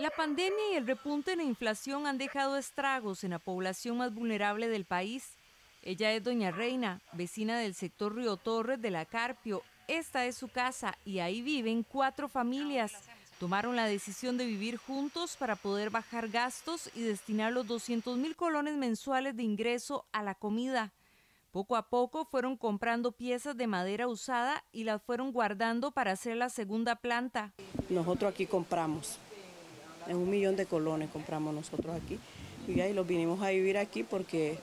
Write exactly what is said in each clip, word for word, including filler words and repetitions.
La pandemia y el repunte en la inflación han dejado estragos en la población más vulnerable del país. Ella es doña Reina, vecina del sector Río Torres de La Carpio. Esta es su casa y ahí viven cuatro familias. Tomaron la decisión de vivir juntos para poder bajar gastos y destinar los doscientos mil colones mensuales de ingreso a la comida. Poco a poco fueron comprando piezas de madera usada y las fueron guardando para hacer la segunda planta. Nosotros aquí compramos, en un millón de colones compramos nosotros aquí. Y ahí los vinimos a vivir aquí porque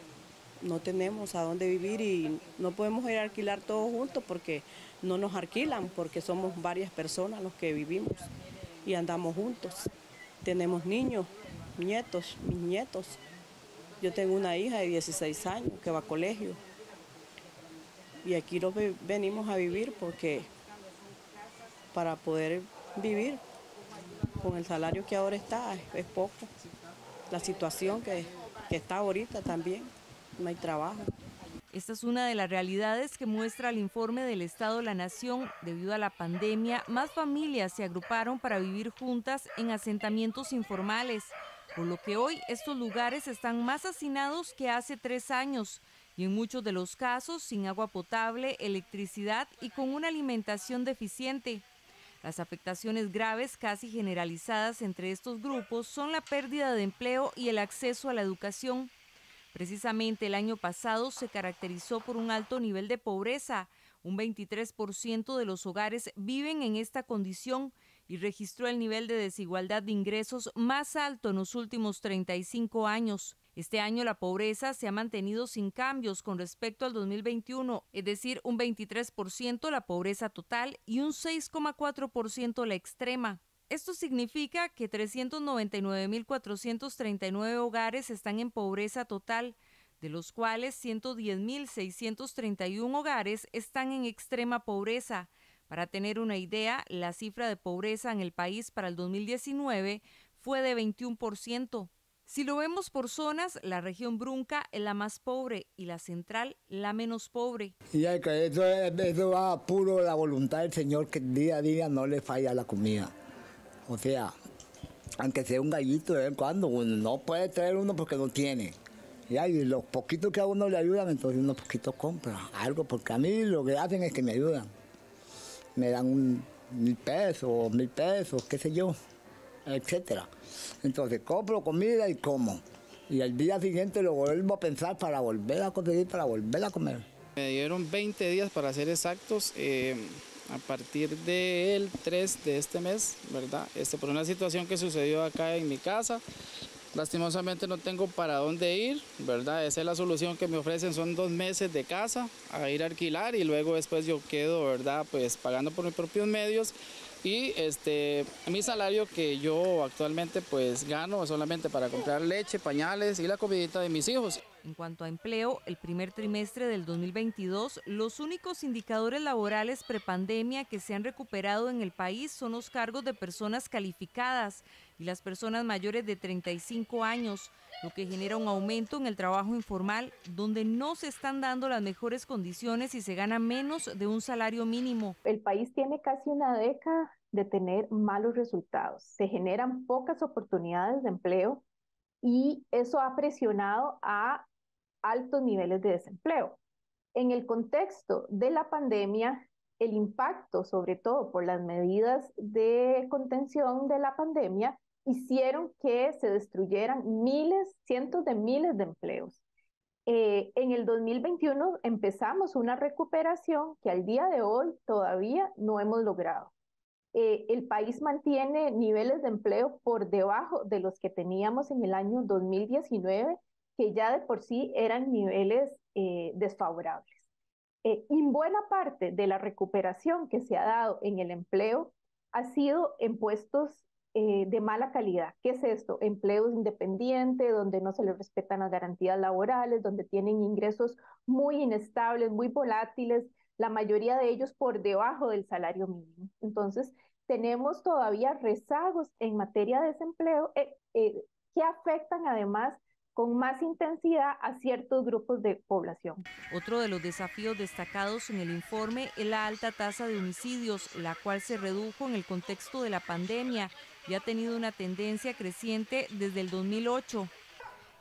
no tenemos a dónde vivir y no podemos ir a alquilar todos juntos porque no nos alquilan, porque somos varias personas los que vivimos y andamos juntos. Tenemos niños, nietos, mis nietos. Yo tengo una hija de dieciséis años que va a colegio y aquí los venimos a vivir porque para poder vivir con el salario que ahora está es, es poco. La situación que, que está ahorita también. No hay trabajo. Esta es una de las realidades que muestra el informe del Estado de la Nación. Debido a la pandemia, más familias se agruparon para vivir juntas en asentamientos informales, por lo que hoy estos lugares están más hacinados que hace tres años y en muchos de los casos sin agua potable, electricidad y con una alimentación deficiente. Las afectaciones graves casi generalizadas entre estos grupos son la pérdida de empleo y el acceso a la educación. Precisamente el año pasado se caracterizó por un alto nivel de pobreza. Un veintitrés por ciento de los hogares viven en esta condición y registró el nivel de desigualdad de ingresos más alto en los últimos treinta y cinco años. Este año la pobreza se ha mantenido sin cambios con respecto al dos mil veintiuno, es decir, un veintitrés por ciento la pobreza total y un seis coma cuatro por ciento la extrema. Esto significa que trescientos noventa y nueve mil cuatrocientos treinta y nueve hogares están en pobreza total, de los cuales ciento diez mil seiscientos treinta y uno hogares están en extrema pobreza. Para tener una idea, la cifra de pobreza en el país para el dos mil diecinueve fue de veintiuno por ciento. Si lo vemos por zonas, la región Brunca es la más pobre y la central la menos pobre. Y eso, eso va a puro la voluntad del Señor, que día a día no le falla la comida. O sea, aunque sea un gallito de vez en cuando, uno no puede traer uno porque no tiene. ¿Ya? Y los poquitos que a uno le ayudan, entonces uno poquito compra algo, porque a mí lo que hacen es que me ayudan. Me dan un mil pesos, mil pesos, qué sé yo, etcétera. Entonces compro comida y como. Y al día siguiente lo vuelvo a pensar para volver a conseguir, para volver a comer. Me dieron veinte días para ser exactos. Eh... a partir del tres de este mes, ¿verdad? Este, por una situación que sucedió acá en mi casa, lastimosamente no tengo para dónde ir, ¿verdad? Esa es la solución que me ofrecen, son dos meses de casa a ir a alquilar y luego después yo quedo, ¿verdad? Pues pagando por mis propios medios y este, mi salario que yo actualmente pues gano solamente para comprar leche, pañales y la comidita de mis hijos. En cuanto a empleo, el primer trimestre del dos mil veintidós, los únicos indicadores laborales prepandemia que se han recuperado en el país son los cargos de personas calificadas y las personas mayores de treinta y cinco años, lo que genera un aumento en el trabajo informal, donde no se están dando las mejores condiciones y se gana menos de un salario mínimo. El país tiene casi una década de tener malos resultados. Se generan pocas oportunidades de empleo y eso ha presionado a altos niveles de desempleo. En el contexto de la pandemia, el impacto, sobre todo por las medidas de contención de la pandemia, hicieron que se destruyeran miles, cientos de miles de empleos. Eh, en el dos mil veintiuno empezamos una recuperación que al día de hoy todavía no hemos logrado. Eh, el país mantiene niveles de empleo por debajo de los que teníamos en el año dos mil diecinueve, que ya de por sí eran niveles eh, desfavorables. Eh, y buena parte de la recuperación que se ha dado en el empleo ha sido en puestos eh, de mala calidad. ¿Qué es esto? Empleos independientes, donde no se les respetan las garantías laborales, donde tienen ingresos muy inestables, muy volátiles, la mayoría de ellos por debajo del salario mínimo. Entonces, tenemos todavía rezagos en materia de desempleo eh, eh, que afectan además con más intensidad a ciertos grupos de población. Otro de los desafíos destacados en el informe es la alta tasa de homicidios, la cual se redujo en el contexto de la pandemia y ha tenido una tendencia creciente desde el dos mil ocho.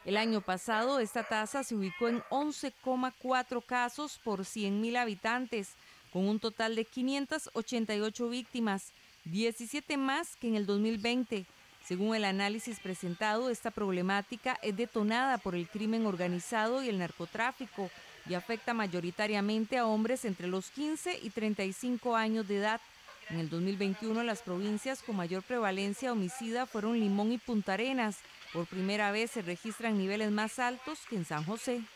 El año pasado esta tasa se ubicó en once coma cuatro casos por cien mil habitantes, con un total de quinientas ochenta y ocho víctimas, diecisiete más que en el dos mil veinte. Según el análisis presentado, esta problemática es detonada por el crimen organizado y el narcotráfico y afecta mayoritariamente a hombres entre los quince y treinta y cinco años de edad. En el dos mil veintiuno, las provincias con mayor prevalencia homicida fueron Limón y Punta Arenas. Por primera vez se registran niveles más altos que en San José.